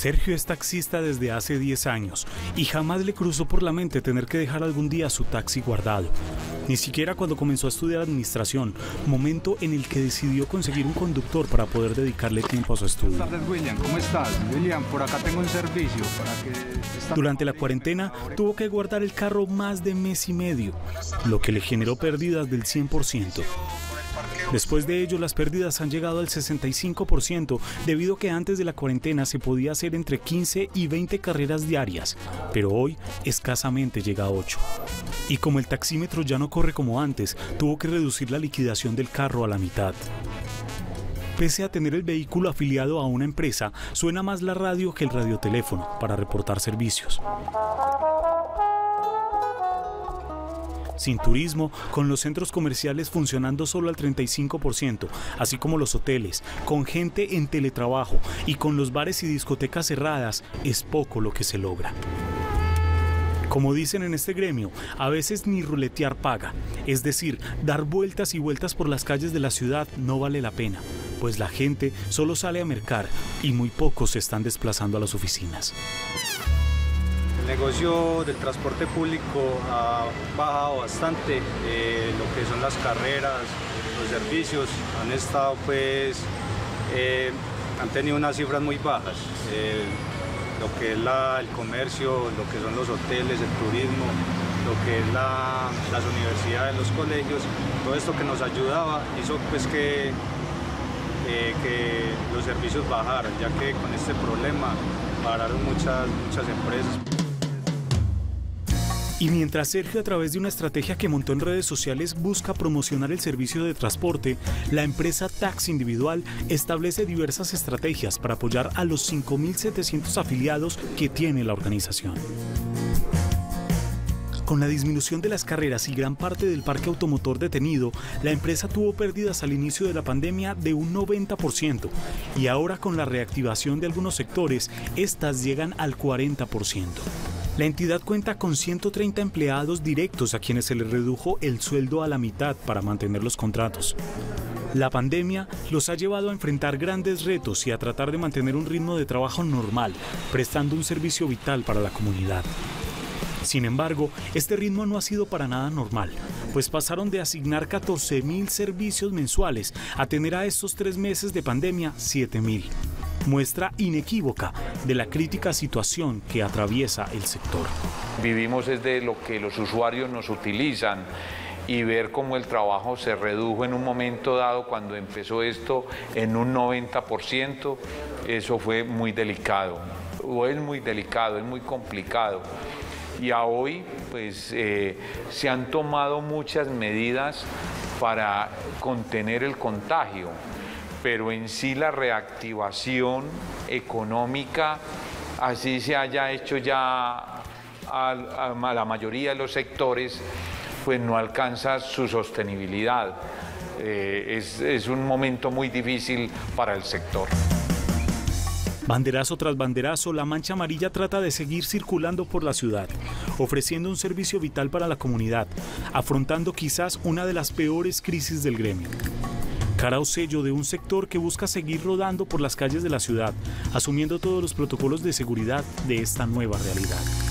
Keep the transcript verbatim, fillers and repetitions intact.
Sergio es taxista desde hace diez años y jamás le cruzó por la mente tener que dejar algún día su taxi guardado. Ni siquiera cuando comenzó a estudiar administración, momento en el que decidió conseguir un conductor para poder dedicarle tiempo a su estudio. Buenas tardes, William, ¿cómo estás? William, por acá tengo un servicio para que... Durante la cuarentena tuvo que guardar el carro más de mes y medio, lo que le generó pérdidas del cien por ciento. Después de ello, las pérdidas han llegado al sesenta y cinco por ciento, debido a que antes de la cuarentena se podía hacer entre quince y veinte carreras diarias, pero hoy escasamente llega a ocho. Y como el taxímetro ya no corre como antes, tuvo que reducir la liquidación del carro a la mitad. Pese a tener el vehículo afiliado a una empresa, suena más la radio que el radioteléfono para reportar servicios. Sin turismo, con los centros comerciales funcionando solo al treinta y cinco por ciento, así como los hoteles, con gente en teletrabajo y con los bares y discotecas cerradas, es poco lo que se logra. Como dicen en este gremio, a veces ni ruletear paga, es decir, dar vueltas y vueltas por las calles de la ciudad no vale la pena, pues la gente solo sale a mercar y muy pocos se están desplazando a las oficinas. El negocio del transporte público ha bajado bastante, eh, lo que son las carreras, los servicios han estado pues, eh, han tenido unas cifras muy bajas, eh, lo que es la, el comercio, lo que son los hoteles, el turismo, lo que es la, las universidades, los colegios, todo esto que nos ayudaba hizo pues que, eh, que los servicios bajaran, ya que con este problema pararon muchas, muchas empresas. Y mientras Sergio, a través de una estrategia que montó en redes sociales, busca promocionar el servicio de transporte, la empresa Taxi Individual establece diversas estrategias para apoyar a los cinco mil setecientos afiliados que tiene la organización. Con la disminución de las carreras y gran parte del parque automotor detenido, la empresa tuvo pérdidas al inicio de la pandemia de un noventa por ciento y ahora con la reactivación de algunos sectores, estas llegan al cuarenta por ciento. La entidad cuenta con ciento treinta empleados directos a quienes se les redujo el sueldo a la mitad para mantener los contratos. La pandemia los ha llevado a enfrentar grandes retos y a tratar de mantener un ritmo de trabajo normal, prestando un servicio vital para la comunidad. Sin embargo, este ritmo no ha sido para nada normal, pues pasaron de asignar catorce mil servicios mensuales a tener a estos tres meses de pandemia siete mil. Muestra inequívoca de la crítica situación que atraviesa el sector. Vivimos desde lo que los usuarios nos utilizan y ver cómo el trabajo se redujo en un momento dado cuando empezó esto en un noventa por ciento, eso fue muy delicado, o es muy delicado, es muy complicado. Y a hoy pues, eh, se han tomado muchas medidas para contener el contagio, pero en sí la reactivación económica, así se haya hecho ya a, a la mayoría de los sectores, pues no alcanza su sostenibilidad. Eh, es, es un momento muy difícil para el sector. Banderazo tras banderazo, la mancha amarilla trata de seguir circulando por la ciudad, ofreciendo un servicio vital para la comunidad, afrontando quizás una de las peores crisis del gremio. Cara o sello de un sector que busca seguir rodando por las calles de la ciudad, asumiendo todos los protocolos de seguridad de esta nueva realidad.